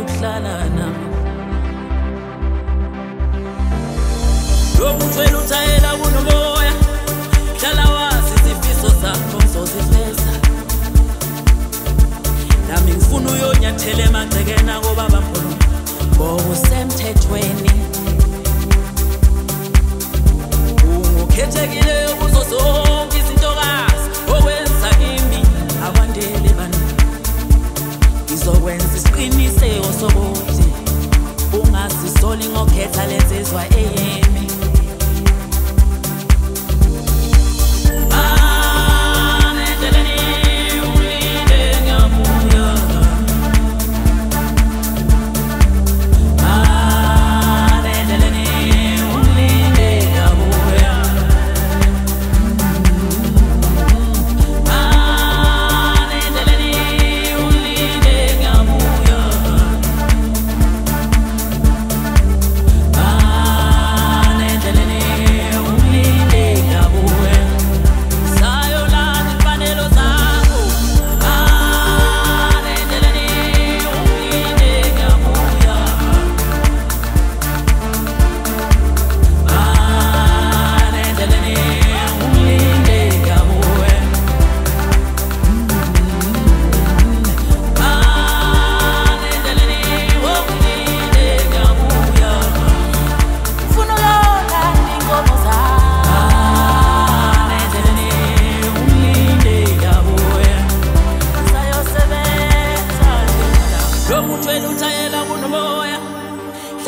uhlala nami lokucela uthayela kunomoya hlala wazi izifiso zakho uzozifeza nami ngifuna uyonyathela emagcekeni akobaba mkhulu ngokusemthethweni ungokhethekile kuzo zonke izintokazi okwenza imbi akwandele bani izokwenza isiqiniseko sokuthi ungazisoli ngokhetha lezizwa eyemi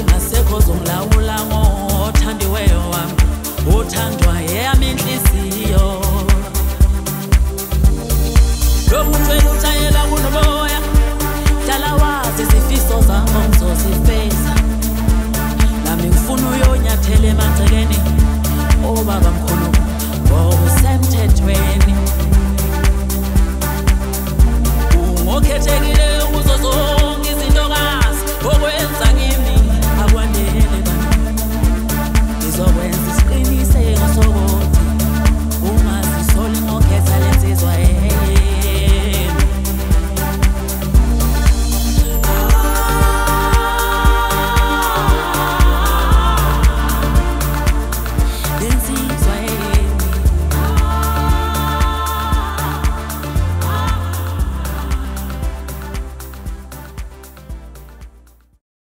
Ungasekho zomlawula ngo